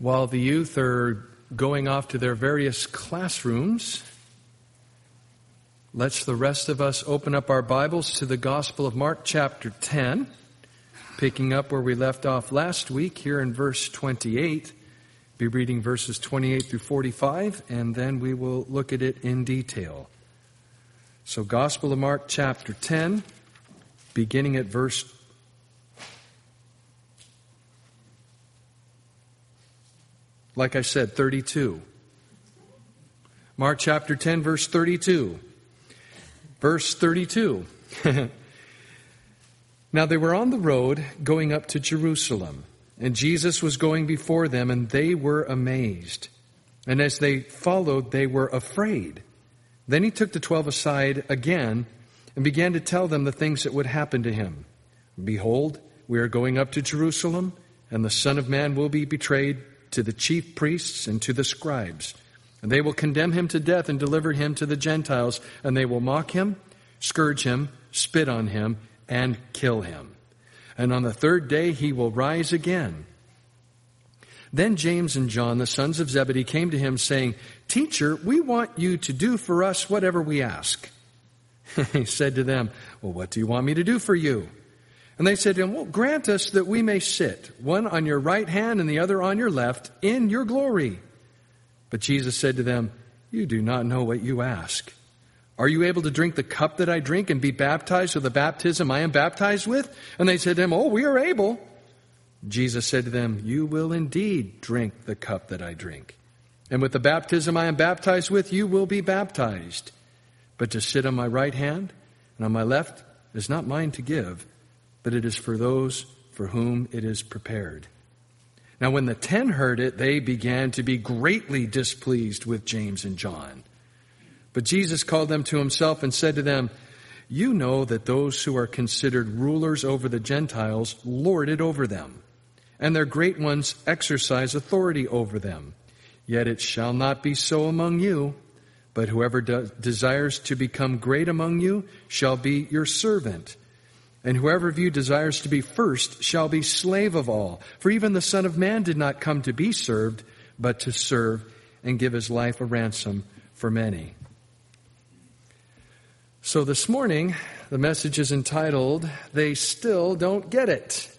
While the youth are going off to their various classrooms, let's the rest of us open up our Bibles to the Gospel of Mark chapter 10, picking up where we left off last week here in verse 28. Be reading verses 28 through 45, and then we will look at it in detail. So Gospel of Mark chapter 10, beginning at verse 32. Mark chapter 10, verse 32. Verse 32. Now they were on the road going up to Jerusalem, and Jesus was going before them, and they were amazed. And as they followed, they were afraid. Then he took the 12 aside again and began to tell them the things that would happen to him. Behold, we are going up to Jerusalem, and the Son of Man will be betrayed to the chief priests and to the scribes. And they will condemn him to death and deliver him to the Gentiles, and they will mock him, scourge him, spit on him, and kill him. And on the third day he will rise again. Then James and John, the sons of Zebedee, came to him saying, Teacher, we want you to do for us whatever we ask. He said to them, Well, what do you want me to do for you? And they said to him, Well, grant us that we may sit, one on your right hand and the other on your left, in your glory. But Jesus said to them, You do not know what you ask. Are you able to drink the cup that I drink and be baptized with the baptism I am baptized with? And they said to him, Oh, we are able. Jesus said to them, You will indeed drink the cup that I drink. And with the baptism I am baptized with, you will be baptized. But to sit on my right hand and on my left is not mine to give, but it is for those for whom it is prepared. Now when the 10 heard it, they began to be greatly displeased with James and John. But Jesus called them to himself and said to them, You know that those who are considered rulers over the Gentiles lord it over them, and their great ones exercise authority over them. Yet it shall not be so among you, but whoever desires to become great among you shall be your servant. And whoever of you desires to be first shall be slave of all. For even the Son of Man did not come to be served, but to serve and give his life a ransom for many. So this morning, the message is entitled, They Still Don't Get It.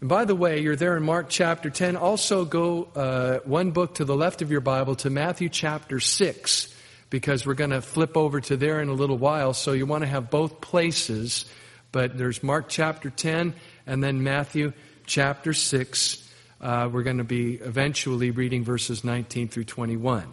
And by the way, you're there in Mark chapter 10. Also go one book to the left of your Bible to Matthew chapter 6, because we're going to flip over to there in a little while. So you want to have both places, but there's Mark chapter 10 and then Matthew chapter 6. We're going to be eventually reading verses 19 through 21.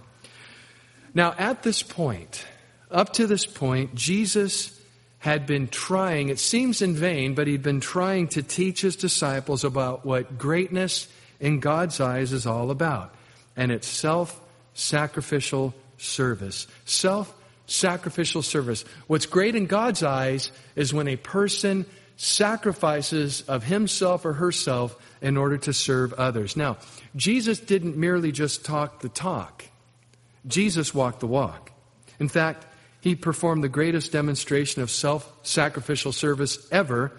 Now, at this point, up to this point, Jesus had been trying, it seems in vain, but he'd been trying to teach his disciples about what greatness in God's eyes is all about. And it's self-sacrificial service. Self-sacrificial service. What's great in God's eyes is when a person sacrifices of himself or herself in order to serve others. Now, Jesus didn't merely just talk the talk. Jesus walked the walk. In fact, he performed the greatest demonstration of self-sacrificial service ever,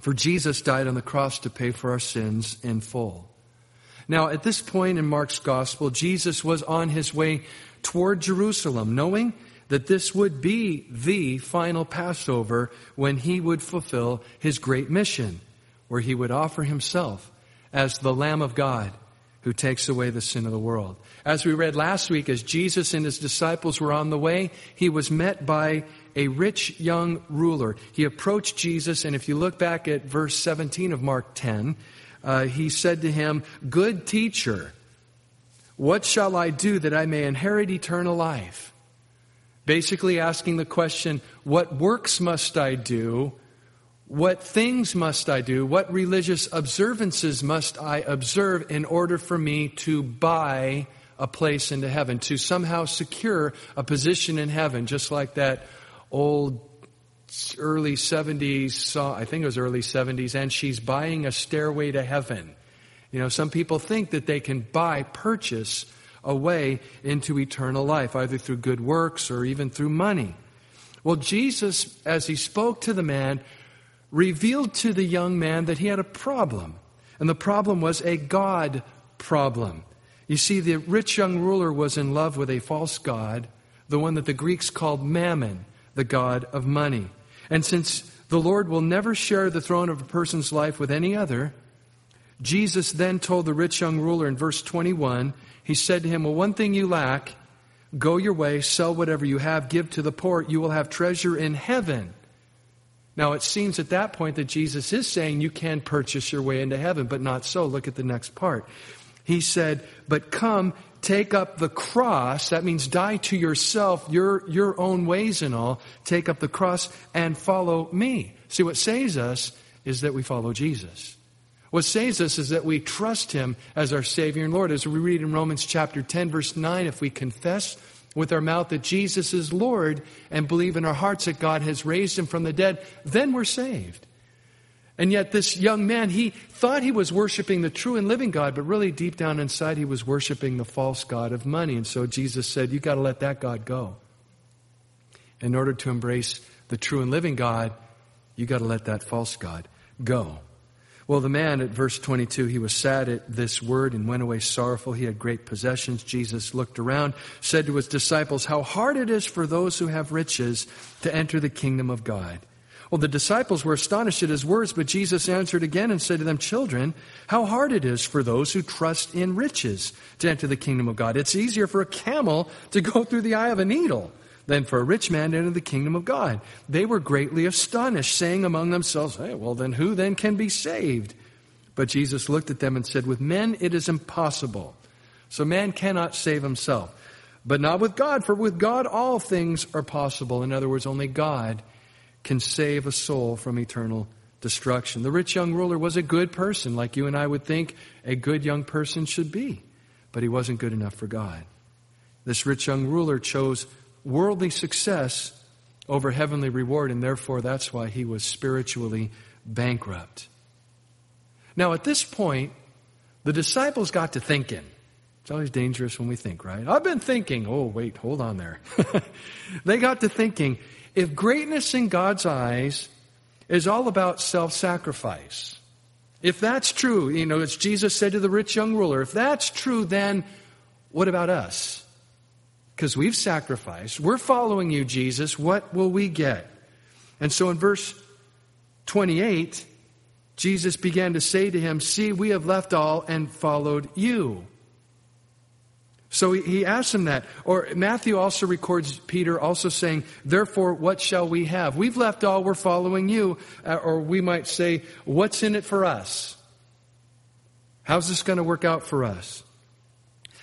for Jesus died on the cross to pay for our sins in full. Now, at this point in Mark's gospel, Jesus was on his way toward Jerusalem, knowing that this would be the final Passover when he would fulfill his great mission, where he would offer himself as the Lamb of God who takes away the sin of the world. As we read last week, as Jesus and his disciples were on the way, he was met by a rich young ruler. He approached Jesus, and if you look back at verse 17 of Mark 10, he said to him, Good teacher, what shall I do that I may inherit eternal life? Basically asking the question, what works must I do? What things must I do? What religious observances must I observe in order for me to buy a place into heaven, to somehow secure a position in heaven, just like that old early 70s song, I think it was early 70s, and she's buying a stairway to heaven. You know, some people think that they can purchase a way into eternal life, either through good works or even through money. Well, Jesus, as he spoke to the man, revealed to the young man that he had a problem. And the problem was a God problem. You see, the rich young ruler was in love with a false god, the one that the Greeks called Mammon, the god of money. And since the Lord will never share the throne of a person's life with any other, Jesus then told the rich young ruler in verse 21, he said to him, well, one thing you lack, go your way, sell whatever you have, give to the poor, you will have treasure in heaven. Now it seems at that point that Jesus is saying you can purchase your way into heaven, but not so. Look at the next part. He said, but come, take up the cross. That means die to yourself, your own ways and all. Take up the cross and follow me. See, what saves us is that we follow Jesus. What saves us is that we trust him as our Savior and Lord. As we read in Romans chapter 10, verse 9, if we confess with our mouth that Jesus is Lord and believe in our hearts that God has raised him from the dead, then we're saved. And yet this young man, he thought he was worshiping the true and living God, but really deep down inside he was worshiping the false god of money. And so Jesus said, you've got to let that god go. In order to embrace the true and living God, you've got to let that false god go. Well, the man at verse 22, he was sad at this word and went away sorrowful. He had great possessions. Jesus looked around, said to his disciples, how hard it is for those who have riches to enter the kingdom of God. Well, the disciples were astonished at his words, but Jesus answered again and said to them, children, how hard it is for those who trust in riches to enter the kingdom of God. It's easier for a camel to go through the eye of a needle than for a rich man to enter the kingdom of God. They were greatly astonished, saying among themselves, hey, well, then who then can be saved? But Jesus looked at them and said, with men it is impossible. So man cannot save himself, but not with God, for with God all things are possible. In other words, only God can save a soul from eternal destruction. The rich young ruler was a good person, like you and I would think a good young person should be, but he wasn't good enough for God. This rich young ruler chose worldly success over heavenly reward, and therefore that's why he was spiritually bankrupt. Now at this point, the disciples got to thinking. It's always dangerous when we think, right? I've been thinking. Oh, wait, hold on there. They got to thinking, if greatness in God's eyes is all about self-sacrifice, if that's true, you know, as Jesus said to the rich young ruler, if that's true, then what about us? Because we've sacrificed. We're following you, Jesus. What will we get? And so in verse 28, Jesus began to say to him, see, we have left all and followed you. So he asked him that. Or Matthew also records Peter also saying, therefore, what shall we have? We've left all, we're following you. Or we might say, what's in it for us? How's this going to work out for us?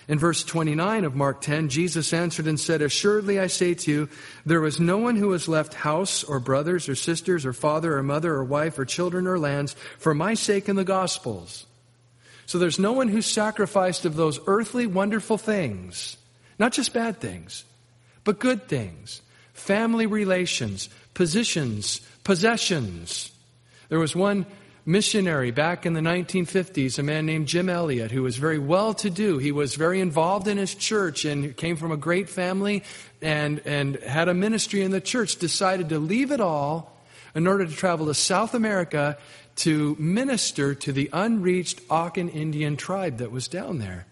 In verse 29 of Mark 10, Jesus answered and said, assuredly I say to you, there is no one who has left house or brothers or sisters or father or mother or wife or children or lands for my sake and the gospel's. So there's no one who sacrificed of those earthly wonderful things, not just bad things, but good things, family relations, positions, possessions. There was one missionary back in the 1950s, a man named Jim Elliot, who was very well-to-do. He was very involved in his church and came from a great family and had a ministry in the church, decided to leave it all in order to travel to South America to minister to the unreached Aucan Indian tribe that was down there.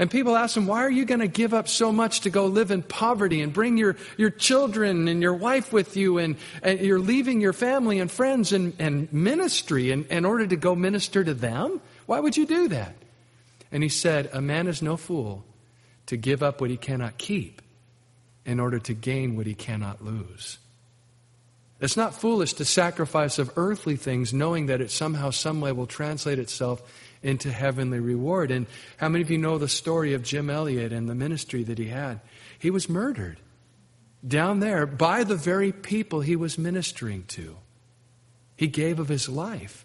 And people asked him, why are you going to give up so much to go live in poverty and bring your children and your wife with you and you're leaving your family and friends and ministry in order to go minister to them? Why would you do that? And he said, a man is no fool to give up what he cannot keep in order to gain what he cannot lose. It's not foolish to sacrifice of earthly things knowing that it somehow, some way will translate itself into heavenly reward. And how many of you know the story of Jim Elliot and the ministry that he had? He was murdered down there by the very people he was ministering to. He gave of his life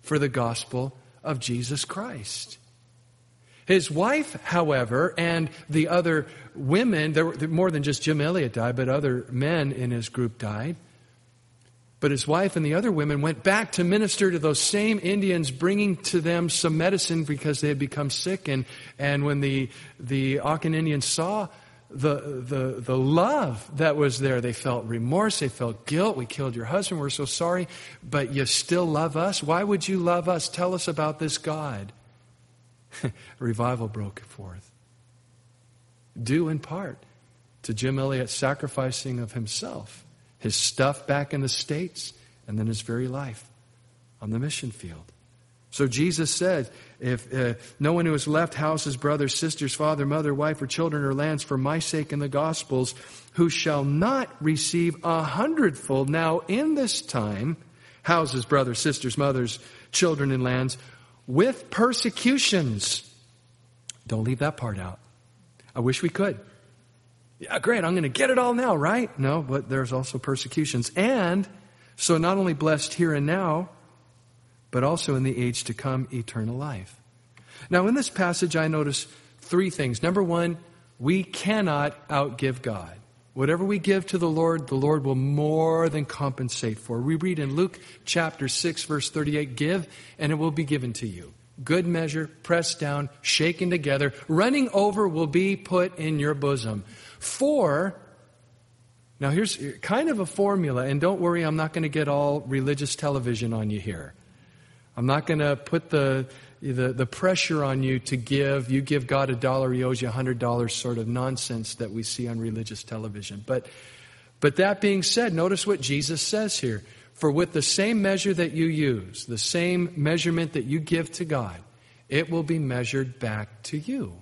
for the gospel of Jesus Christ. His wife, however, and the other women, there were more than just Jim Elliot died, but other men in his group died. But his wife and the other women went back to minister to those same Indians, bringing to them some medicine because they had become sick. And when the Aucan Indians saw the love that was there, they felt remorse, they felt guilt. We killed your husband, we're so sorry, but you still love us? Why would you love us? Tell us about this God. revival broke forth. Due in part to Jim Elliot sacrificing of himself, his stuff back in the States, and then his very life on the mission field. So Jesus said, if no one who has left houses, brothers, sisters, father, mother, wife, or children, or lands for my sake in the Gospels, who shall not receive 100-fold now in this time, houses, brothers, sisters, mothers, children, and lands, with persecutions. Don't leave that part out. I wish we could. Yeah, great, I'm going to get it all now, right? No, but there's also persecutions. And so not only blessed here and now, but also in the age to come, eternal life. Now, in this passage, I notice three things. Number one, we cannot outgive God. Whatever we give to the Lord will more than compensate for. We read in Luke chapter 6, verse 38, give, and it will be given to you. Good measure, pressed down, shaken together, running over will be put in your bosom. For, now here's kind of a formula, and don't worry, I'm not going to get all religious television on you here. I'm not going to put the pressure on you to give. You give God $1, He owes you $100 sort of nonsense that we see on religious television. But that being said, notice what Jesus says here. For with the same measure that you use, the same measurement that you give to God, it will be measured back to you.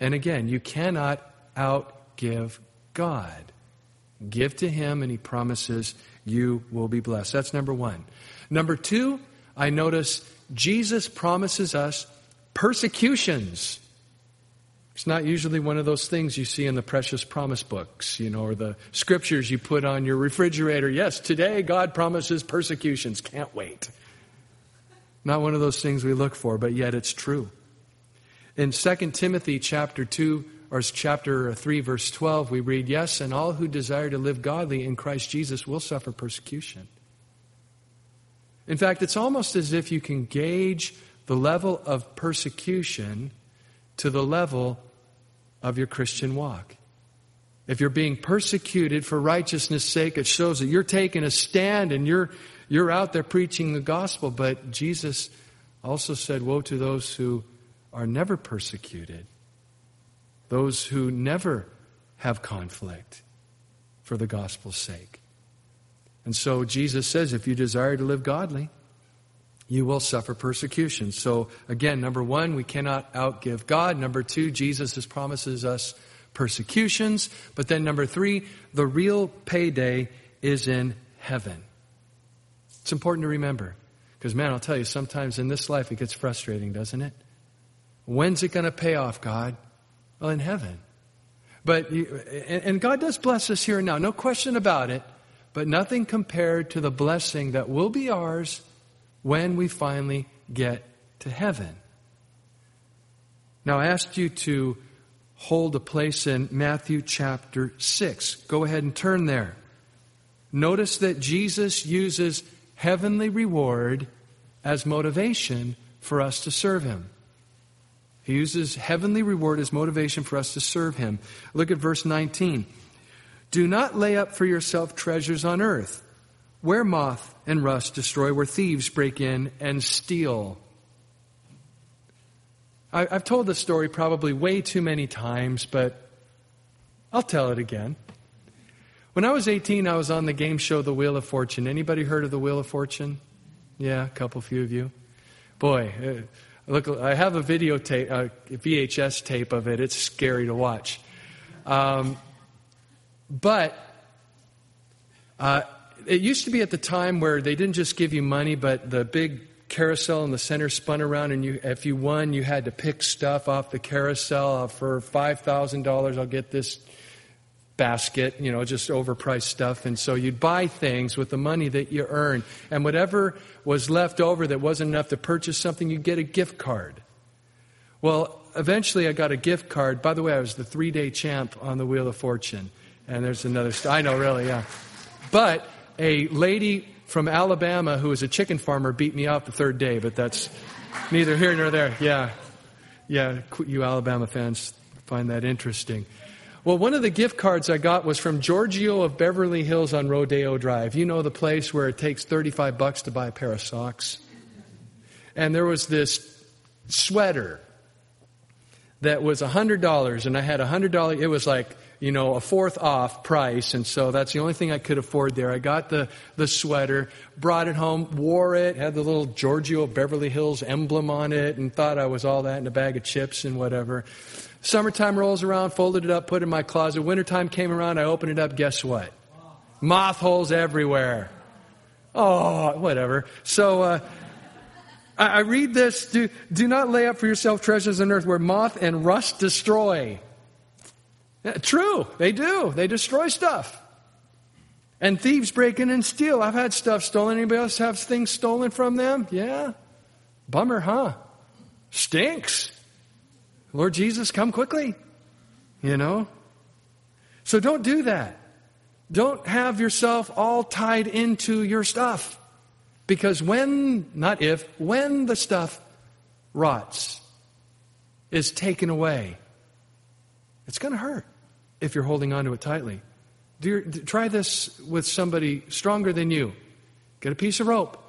And again, you cannot outgive God. Give to Him and He promises you will be blessed. That's number one. Number two, I notice Jesus promises us persecutions. It's not usually one of those things you see in the precious promise books, or the scriptures you put on your refrigerator. Yes, today God promises persecutions. Can't wait. Not one of those things we look for, but yet it's true. In 2 Timothy chapter 3, verse 12, we read, yes, and all who desire to live godly in Christ Jesus will suffer persecution. In fact, it's almost as if you can gauge the level of persecution to the level of your Christian walk. If you're being persecuted for righteousness' sake, it shows that you're taking a stand and you're out there preaching the gospel. But Jesus also said, woe to those who are never persecuted, those who never have conflict for the gospel's sake. And so Jesus says, if you desire to live godly, you will suffer persecution. So again, number one, we cannot outgive God. Number two, Jesus promises us persecutions. But then number three, the real payday is in heaven. It's important to remember because, man, I'll tell you, sometimes in this life it gets frustrating, doesn't it? When's it going to pay off, God? Well, in heaven. And God does bless us here and now, no question about it. But nothing compared to the blessing that will be ours when we finally get to heaven. Now, I asked you to hold a place in Matthew chapter 6. Go ahead and turn there. Notice that Jesus uses heavenly reward as motivation for us to serve Him. He uses heavenly reward as motivation for us to serve Him. Look at verse 19. Do not lay up for yourself treasures on earth, where moth and rust destroy, where thieves break in and steal. I've told this story probably way too many times, but I'll tell it again. When I was 18, I was on the game show The Wheel of Fortune. Anybody heard of The Wheel of Fortune? Yeah, a couple, few of you. Boy, look, I have a videotape, a VHS tape of it. It's scary to watch. But it used to be at the time where they didn't just give you money, but the big carousel in the center spun around, and if you won, you had to pick stuff off the carousel. For $5,000, I'll get this basket, just overpriced stuff. And so you'd buy things with the money that you earned. And whatever was left over that wasn't enough to purchase something, you'd get a gift card. Well, eventually I got a gift card. By the way, I was the 3-day champ on the Wheel of Fortune. And there's another I know, really, yeah. But a lady from Alabama who was a chicken farmer beat me out the 3rd day, but that's neither here nor there. Yeah. Yeah, you Alabama fans find that interesting. Well, one of the gift cards I got was from Giorgio of Beverly Hills on Rodeo Drive. You know, the place where it takes $35 to buy a pair of socks. And there was this sweater that was $100, and I had $100. It was like, you know, a fourth off price, and so that's the only thing I could afford there. I got the sweater, brought it home, wore it, had the little Giorgio of Beverly Hills emblem on it, and thought I was all that in a bag of chips and whatever. Summertime rolls around, folded it up, put it in my closet. Wintertime came around, I opened it up, guess what? Moth holes everywhere. Oh, whatever. So I read this, do not lay up for yourself treasures on earth where moth and rust destroy. True, they do. They destroy stuff. And thieves break in and steal. I've had stuff stolen. Anybody else have things stolen from them? Yeah. Bummer, huh? Stinks. Lord Jesus, come quickly. You know? So don't do that. Don't have yourself all tied into your stuff. Because when the stuff rots, is taken away, it's going to hurt if you're holding on to it tightly. Try this with somebody stronger than you. Get a piece of rope.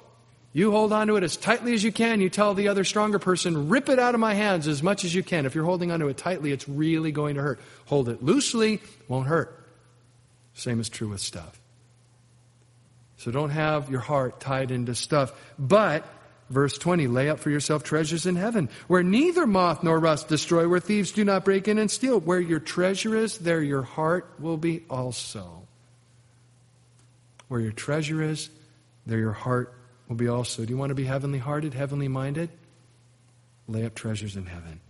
You hold on to it as tightly as you can. You tell the other stronger person, rip it out of my hands as much as you can. If you're holding on to it tightly, it's really going to hurt. Hold it loosely, won't hurt. Same is true with stuff. So don't have your heart tied into stuff. But, verse 20, lay up for yourself treasures in heaven, where neither moth nor rust destroy, where thieves do not break in and steal. Where your treasure is, there your heart will be also. Where your treasure is, there your heart will be also. Do you want to be heavenly-hearted, heavenly-minded? Lay up treasures in heaven.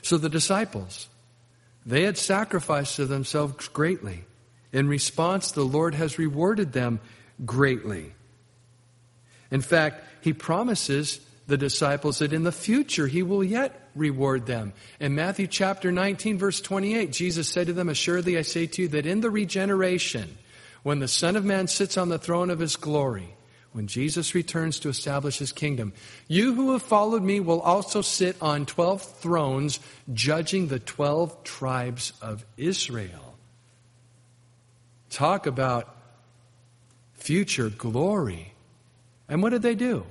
So the disciples, they had sacrificed to themselves greatly. In response, the Lord has rewarded them greatly. In fact, he promises the disciples that in the future he will yet reward them. In Matthew chapter 19, verse 28, Jesus said to them, assuredly I say to you that in the regeneration, when the Son of Man sits on the throne of his glory, when Jesus returns to establish his kingdom, you who have followed me will also sit on 12 thrones, judging the 12 tribes of Israel. Talk about future glory. And what did they do?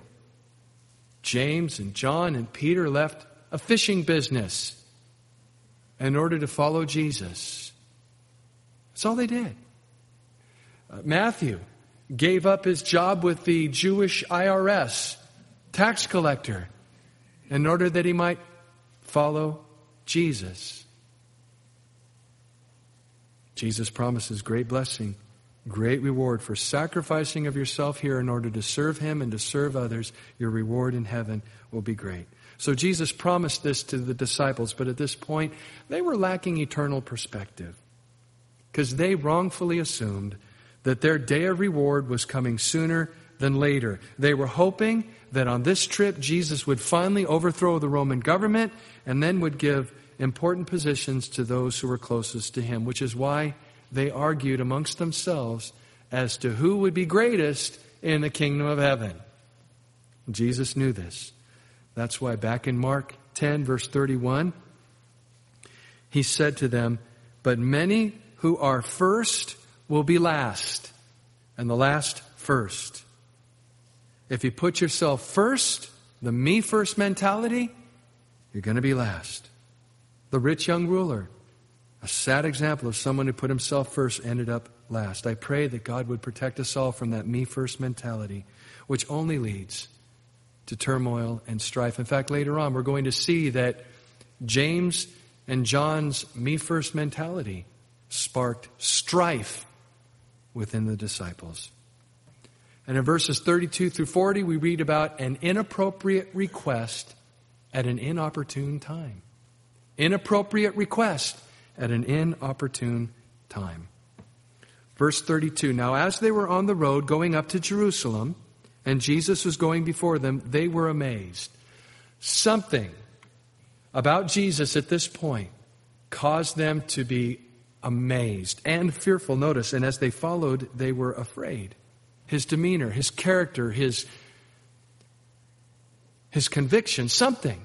James and John and Peter left a fishing business in order to follow Jesus. That's all they did. Matthew gave up his job with the Jewish IRS tax collector in order that he might follow Jesus. Jesus promises great blessing, great reward for sacrificing of yourself here in order to serve him and to serve others. Your reward in heaven will be great. So Jesus promised this to the disciples, but at this point, they were lacking eternal perspective because they wrongfully assumed that their day of reward was coming sooner than later. They were hoping that on this trip, Jesus would finally overthrow the Roman government and then would give important positions to those who were closest to him, which is why they argued amongst themselves as to who would be greatest in the kingdom of heaven. Jesus knew this. That's why back in Mark 10, verse 31, he said to them, but many who are first will be last, and the last first. If you put yourself first, the me first mentality, you're going to be last. The rich young ruler, a sad example of someone who put himself first, ended up last. I pray that God would protect us all from that me-first mentality, which only leads to turmoil and strife. In fact, later on, we're going to see that James and John's me-first mentality sparked strife within the disciples. And in verses 32 through 40, we read about an inappropriate request at an inopportune time. Inappropriate request at an inopportune time. Verse 32, now as they were on the road going up to Jerusalem, and Jesus was going before them, they were amazed. Something about Jesus at this point caused them to be amazed and fearful. Notice, and as they followed, they were afraid. His demeanor, his character, his conviction, something.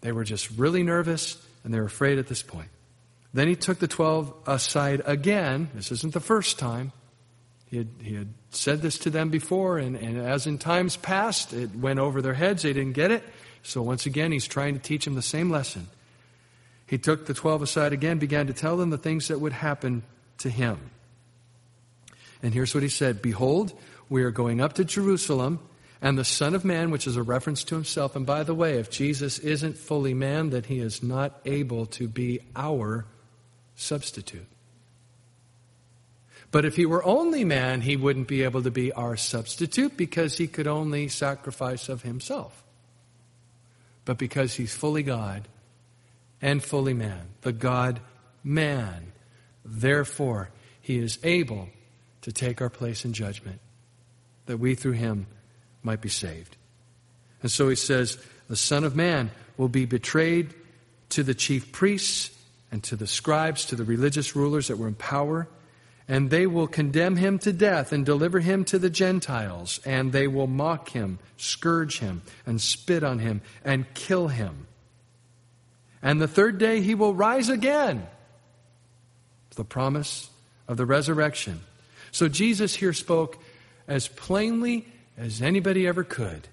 They were just really nervous, and they were afraid at this point. Then he took the 12 aside again. This isn't the first time. He had said this to them before, and as in times past, it went over their heads. They didn't get it. So once again, he's trying to teach him the same lesson. He took the 12 aside again, began to tell them the things that would happen to him. And here's what he said. Behold, we are going up to Jerusalem, and the Son of Man, which is a reference to himself. And by the way, if Jesus isn't fully man, then he is not able to be our substitute. But if he were only man, he wouldn't be able to be our substitute because he could only sacrifice of himself. But because he's fully God and fully man, the God-man, therefore he is able to take our place in judgment, that we through him might be saved. And so he says, the Son of Man will be betrayed to the chief priests and to the scribes, to the religious rulers that were in power. And they will condemn him to death and deliver him to the Gentiles. And they will mock him, scourge him, and spit on him, and kill him. And the third day he will rise again. The promise of the resurrection. So Jesus here spoke as plainly as anybody ever could.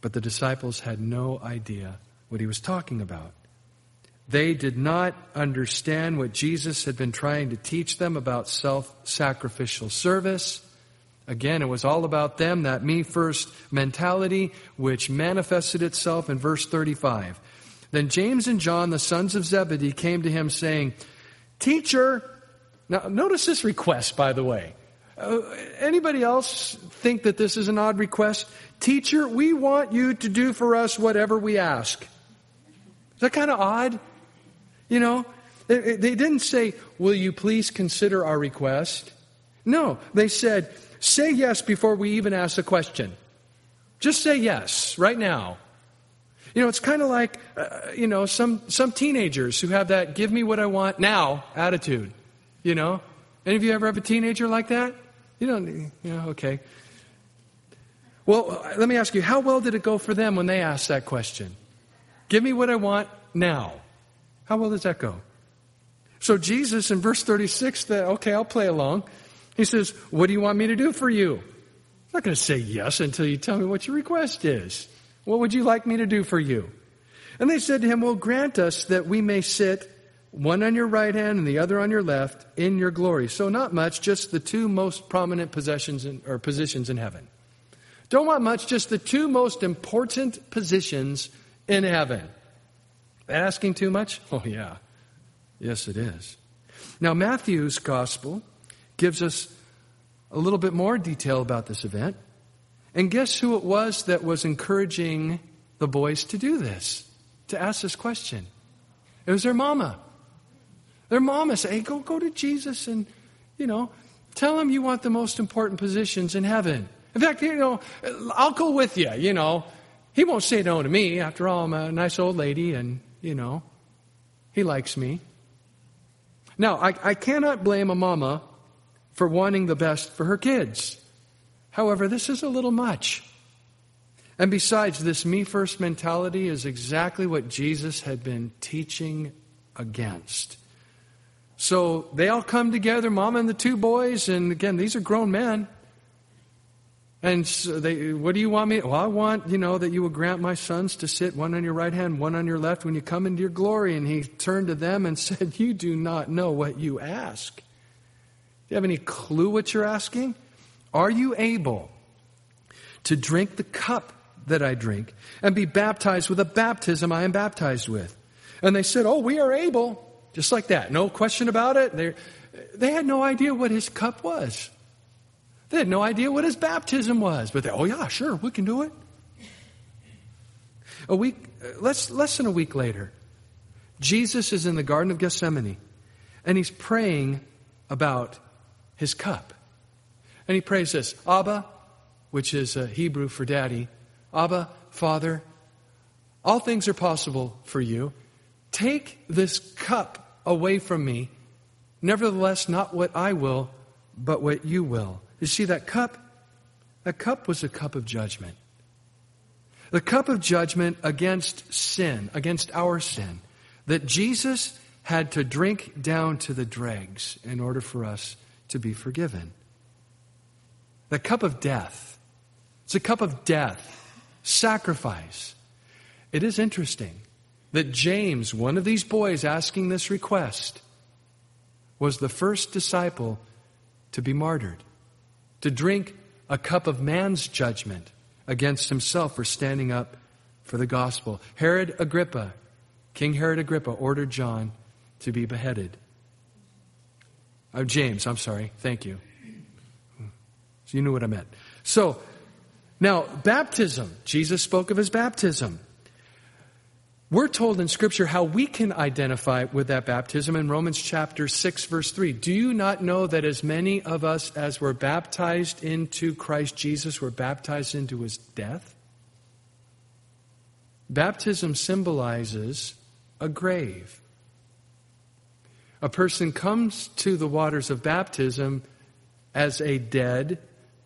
But the disciples had no idea what he was talking about. They did not understand what Jesus had been trying to teach them about self-sacrificial service. Again, it was all about them, that me first mentality, which manifested itself in verse 35. Then James and John, the sons of Zebedee, came to him saying, Teacher, now notice this request, by the way. Anybody else think that this is an odd request? Teacher, we want you to do for us whatever we ask. Is that kind of odd? You know, they didn't say, will you please consider our request? No, they said, say yes before we even ask the question. Just say yes right now. You know, it's kind of like, some teenagers who have that give me what I want now attitude. You know, any of you ever have a teenager like that? Okay. Well, let me ask you, how well did it go for them when they asked that question? Give me what I want now. How well does that go? So Jesus in verse 36, I'll play along. He says, what do you want me to do for you? I'm not going to say yes until you tell me what your request is. What would you like me to do for you? And they said to him, well, grant us that we may sit one on your right hand and the other on your left in your glory. So not much, just the two most prominent positions in heaven. Don't want much, just the two most important positions in heaven. Asking too much? Oh, yeah. Yes, it is. Now, Matthew's gospel gives us a little bit more detail about this event. And guess who it was that was encouraging the boys to do this, to ask this question? It was their mama. Their mama said, hey, go to Jesus and, tell him you want the most important positions in heaven. In fact, I'll go with you, He won't say no to me. After all, I'm a nice old lady and, he likes me. Now, I cannot blame a mama for wanting the best for her kids. However, this is a little much. And besides, this me first mentality is exactly what Jesus had been teaching against. So they all come together, mama and the two boys, and again, these are grown men. And so what do you want me? Well, I want, that you will grant my sons to sit one on your right hand, one on your left when you come into your glory. And he turned to them and said, you do not know what you ask. Do you have any clue what you're asking? Are you able to drink the cup that I drink and be baptized with a baptism I am baptized with? And they said, oh, we are able. Just like that. No question about it. They had no idea what his cup was. They had no idea what his baptism was, but sure, we can do it. Less than a week later, Jesus is in the Garden of Gethsemane, and he's praying about his cup. And he prays this, Abba, which is Hebrew for daddy, Abba, Father, all things are possible for you. Take this cup away from me. Nevertheless, not what I will, but what you will. You see, that cup was a cup of judgment. The cup of judgment against sin, against our sin, that Jesus had to drink down to the dregs in order for us to be forgiven. The cup of death. It's a cup of death, sacrifice. It is interesting that James, one of these boys asking this request, was the first disciple to be martyred, to drink a cup of man's judgment against himself for standing up for the gospel. Herod Agrippa, King Herod Agrippa, ordered John to be beheaded. James, I'm sorry. Thank you. So you knew what I meant. So, now, baptism. Jesus spoke of his baptism. We're told in Scripture how we can identify with that baptism in Romans chapter 6, verse 3. Do you not know that as many of us as were baptized into Christ Jesus were baptized into his death? Baptism symbolizes a grave. A person comes to the waters of baptism as a dead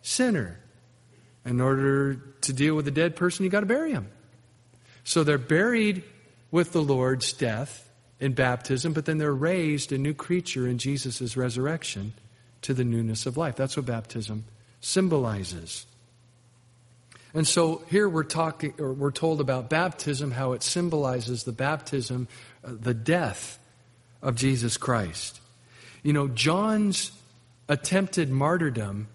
sinner. In order to deal with a dead person, you got to bury him. So they're buried with the Lord's death in baptism, but then they're raised a new creature in Jesus' resurrection to the newness of life. That's what baptism symbolizes. And so here we're told about baptism, how it symbolizes the baptism, the death of Jesus Christ. You know, John's attempted martyrdom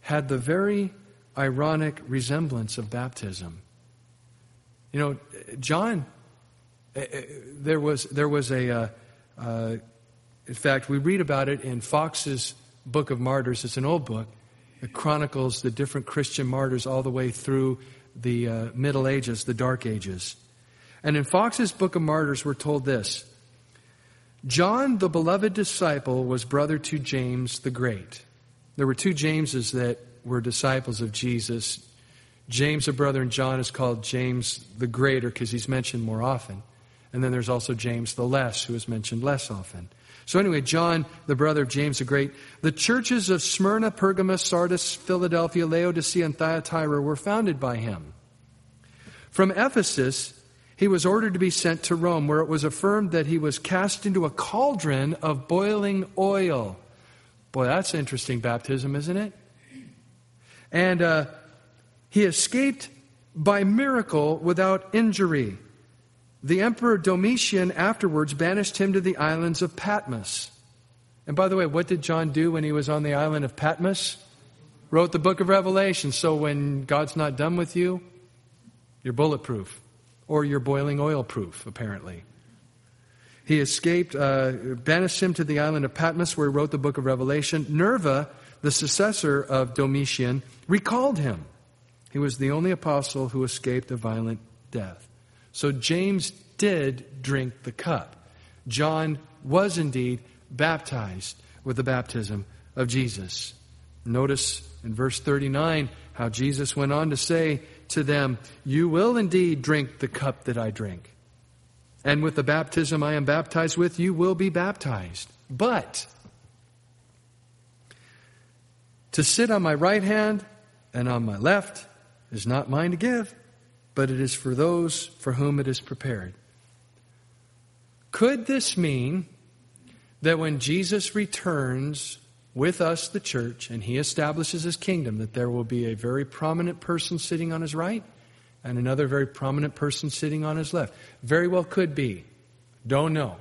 had the very ironic resemblance of baptism. You know, John, in fact, we read about it in Fox's Book of Martyrs. It's an old book. It chronicles the different Christian martyrs all the way through the Middle Ages, the Dark Ages. And in Fox's Book of Martyrs, we're told this. John, the beloved disciple, was brother to James the Great. There were two Jameses that were disciples of Jesus. James, a brother, and John is called James the Greater because he's mentioned more often. And then there's also James the Less, who is mentioned less often. So anyway, John, the brother of James the Great. The churches of Smyrna, Pergamos, Sardis, Philadelphia, Laodicea, and Thyatira were founded by him. From Ephesus, he was ordered to be sent to Rome, where it was affirmed that he was cast into a cauldron of boiling oil. Boy, that's interesting baptism, isn't it? And he escaped by miracle without injury. The Emperor Domitian afterwards banished him to the islands of Patmos. And by the way, what did John do when he was on the island of Patmos? Wrote the book of Revelation. So when God's not done with you, you're bulletproof. Or you're boiling oil proof, apparently. He escaped, banished him to the island of Patmos, where he wrote the book of Revelation. Nerva, the successor of Domitian, recalled him. He was the only apostle who escaped a violent death. So James did drink the cup. John was indeed baptized with the baptism of Jesus. Notice in verse 39 how Jesus went on to say to them, "You will indeed drink the cup that I drink. And with the baptism I am baptized with, you will be baptized. But to sit on my right hand and on my left is not mine to give, but it is for those for whom it is prepared." Could this mean that when Jesus returns with us, the church, and he establishes his kingdom, that there will be a very prominent person sitting on his right and another very prominent person sitting on his left? Very well could be. Don't know.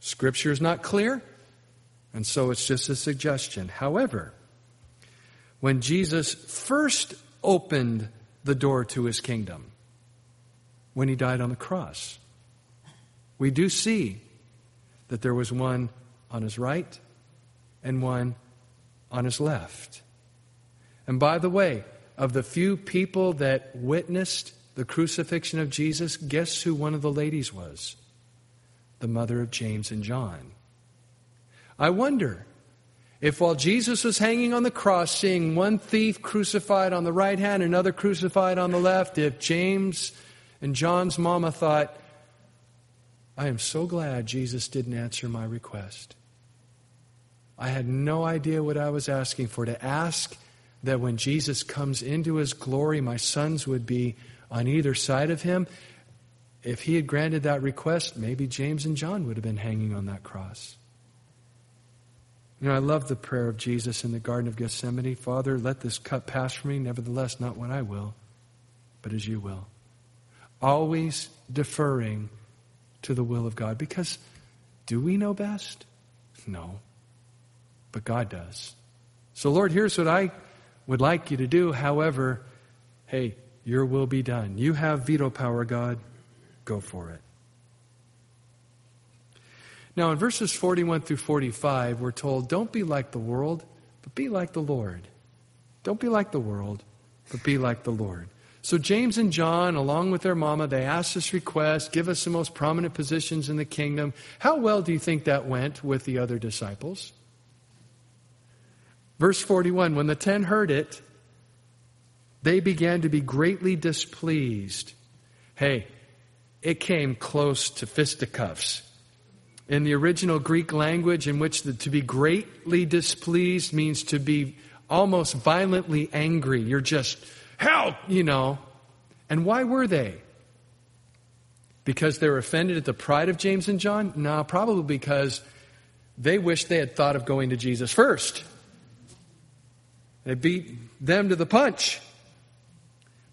Scripture is not clear, and so it's just a suggestion. However, when Jesus first opened the door to his kingdom, when he died on the cross, we do see that there was one on his right and one on his left. And by the way, of the few people that witnessed the crucifixion of Jesus, guess who one of the ladies was? The mother of James and John. I wonder if while Jesus was hanging on the cross, seeing one thief crucified on the right hand, another crucified on the left, if James and John's mama thought, "I am so glad Jesus didn't answer my request. I had no idea what I was asking for. To ask that when Jesus comes into his glory, my sons would be on either side of him." If he had granted that request, maybe James and John would have been hanging on that cross. You know, I love the prayer of Jesus in the Garden of Gethsemane. "Father, let this cup pass from me. Nevertheless, not what I will, but as you will." always deferring to the will of God. Because do we know best? No. But God does. So Lord, here's what I would like you to do. However, hey, your will be done. You have veto power, God. Go for it. Now in verses 41 through 45, we're told, don't be like the world, but be like the Lord. Don't be like the world, but be like the Lord. So James and John, along with their mama, they asked this request, give us the most prominent positions in the kingdom. How well do you think that went with the other disciples? Verse 41, when the 10 heard it, they began to be greatly displeased. Hey, it came close to fisticuffs. In the original Greek language, in which to be greatly displeased means to be almost violently angry. You're just, help, you know. And why were they? Because they were offended at the pride of James and John? No, probably because they wished they had thought of going to Jesus first. They beat them to the punch.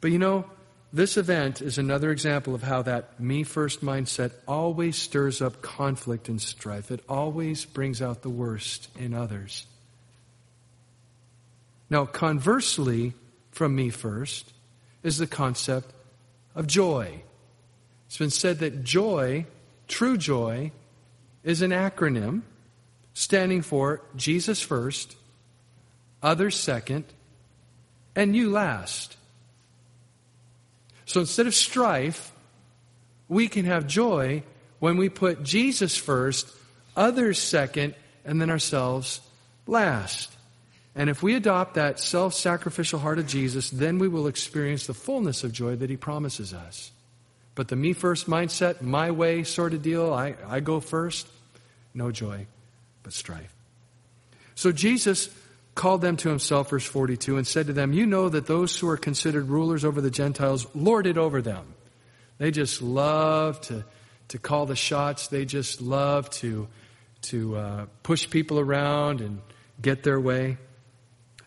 But you know, this event is another example of how that me first mindset always stirs up conflict and strife. It always brings out the worst in others. Now, conversely, from me first, is the concept of joy. It's been said that joy, true joy, is an acronym standing for Jesus first, others second, and you last. So instead of strife, we can have joy when we put Jesus first, others second, and then ourselves last. And if we adopt that self-sacrificial heart of Jesus, then we will experience the fullness of joy that he promises us. But the me first mindset, my way sort of deal, I go first, no joy, but strife. So Jesus called them to himself, verse 42, and said to them, you know that those who are considered rulers over the Gentiles lord it over them. They just love to call the shots. They just love to push people around and get their way.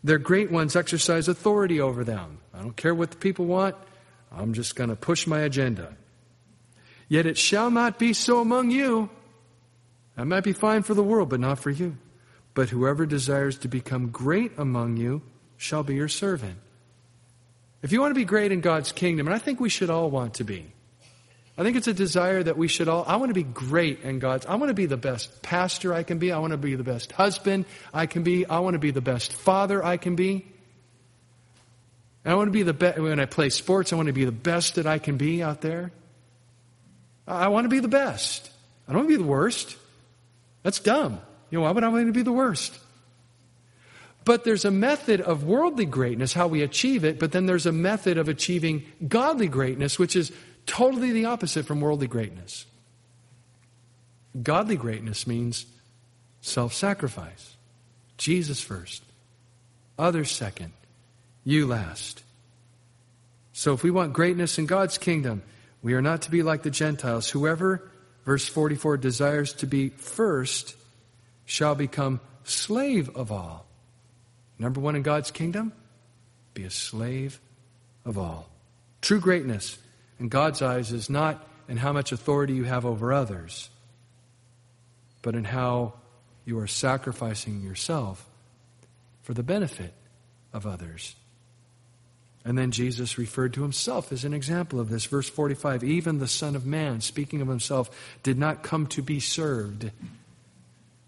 Their great ones exercise authority over them. I don't care what the people want. I'm just going to push my agenda. Yet it shall not be so among you. That might be fine for the world, but not for you. But whoever desires to become great among you shall be your servant. If you want to be great in God's kingdom, and I think we should all want to be. I think it's a desire that we should all, I want to be great in God's. I want to be the best pastor I can be. I want to be the best husband I can be. I want to be the best father I can be. And I want to be the best, when I play sports, I want to be the best that I can be out there. I want to be the best. I don't want to be the worst. That's dumb. You know, why would I want to be the worst? But there's a method of worldly greatness, how we achieve it, but then there's a method of achieving godly greatness, which is totally the opposite from worldly greatness. Godly greatness means self-sacrifice. Jesus first, others second, you last. So if we want greatness in God's kingdom, we are not to be like the Gentiles. Whoever, verse 44, desires to be first shall become slave of all. Number one in God's kingdom, be a slave of all. True greatness in God's eyes is not in how much authority you have over others, but in how you are sacrificing yourself for the benefit of others. And then Jesus referred to himself as an example of this. Verse 45, even the Son of Man, speaking of himself, did not come to be served,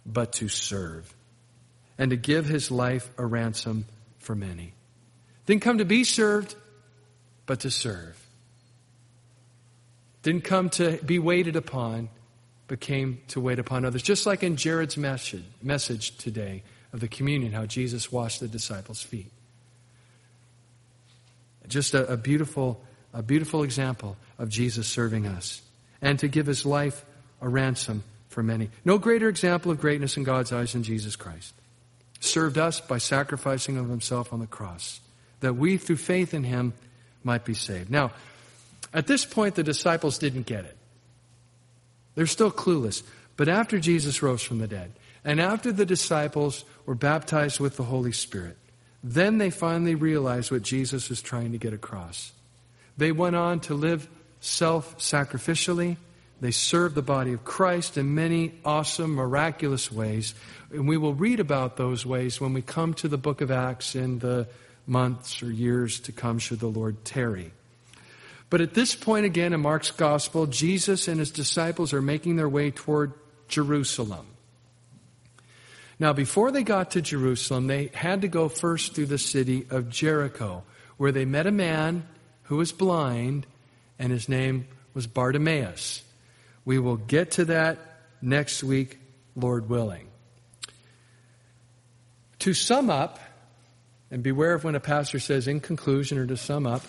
but to serve and to give his life a ransom for many. Didn't come to be served, but to serve. Didn't come to be waited upon, but came to wait upon others. Just like in Jared's message today of the communion, how Jesus washed the disciples' feet. Just a beautiful example of Jesus serving us and to give his life a ransom for many. No greater example of greatness in God's eyes than Jesus Christ. Served us by sacrificing of himself on the cross, that we through faith in him might be saved. Now, at this point, the disciples didn't get it. They're still clueless. But after Jesus rose from the dead, and after the disciples were baptized with the Holy Spirit, then they finally realized what Jesus was trying to get across. They went on to live self-sacrificially. They served the body of Christ in many awesome, miraculous ways. And we will read about those ways when we come to the book of Acts in the months or years to come, should the Lord tarry. But at this point again in Mark's gospel, Jesus and his disciples are making their way toward Jerusalem. Now, before they got to Jerusalem, they had to go first through the city of Jericho, where they met a man who was blind, and his name was Bartimaeus. We will get to that next week, Lord willing. To sum up, and beware of when a pastor says in conclusion or to sum up,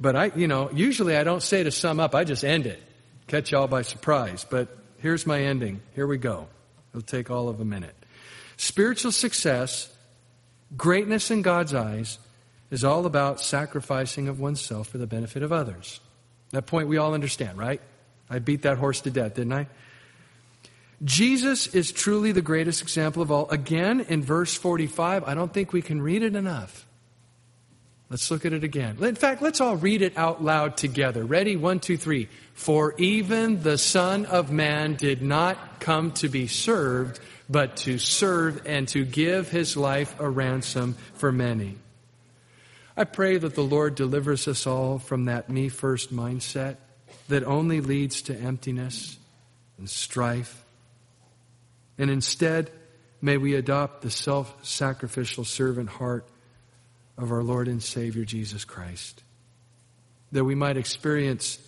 but usually I don't say to sum up, I just end it. Catch y'all by surprise, but here's my ending. Here we go. It'll take all of a minute. Spiritual success, greatness in God's eyes, is all about sacrificing of oneself for the benefit of others. That point we all understand, right? I beat that horse to death, didn't I? Jesus is truly the greatest example of all. Again, in verse 45, I don't think we can read it enough. Let's look at it again. In fact, let's all read it out loud together. Ready? 1, 2, 3. For even the Son of Man did not come to be served, but to serve and to give his life a ransom for many. I pray that the Lord delivers us all from that me first mindset that only leads to emptiness and strife. And instead, may we adopt the self-sacrificial servant heart of our Lord and Savior Jesus Christ, that we might experience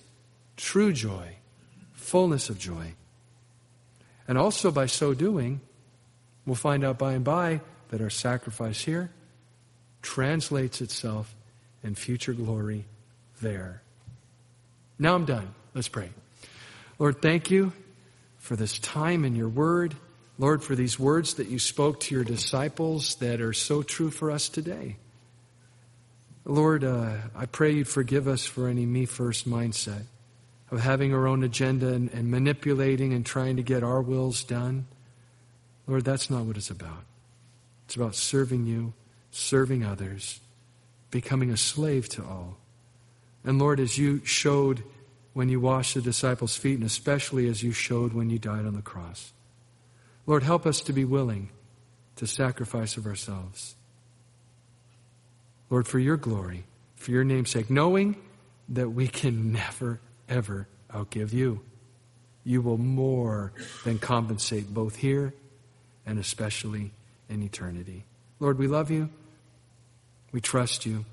true joy, fullness of joy. And also by so doing, we'll find out by and by that our sacrifice here translates itself in future glory there. Now I'm done. Let's pray. Lord, thank you for this time in your word. Lord, for these words that you spoke to your disciples that are so true for us today. Lord, I pray you'd forgive us for any me-first mindset of having our own agenda and manipulating and trying to get our wills done. Lord, that's not what it's about. It's about serving you, serving others, becoming a slave to all. And Lord, as you showed when you washed the disciples' feet, and especially as you showed when you died on the cross, Lord, help us to be willing to sacrifice of ourselves. Lord, for your glory, for your name's sake, knowing that we can never, ever outgive you. You will more than compensate both here and especially in eternity. Lord, we love you, we trust you,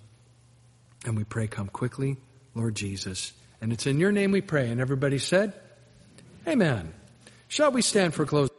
and we pray come quickly, Lord Jesus. And it's in your name we pray. And everybody said, amen. Shall we stand for closing?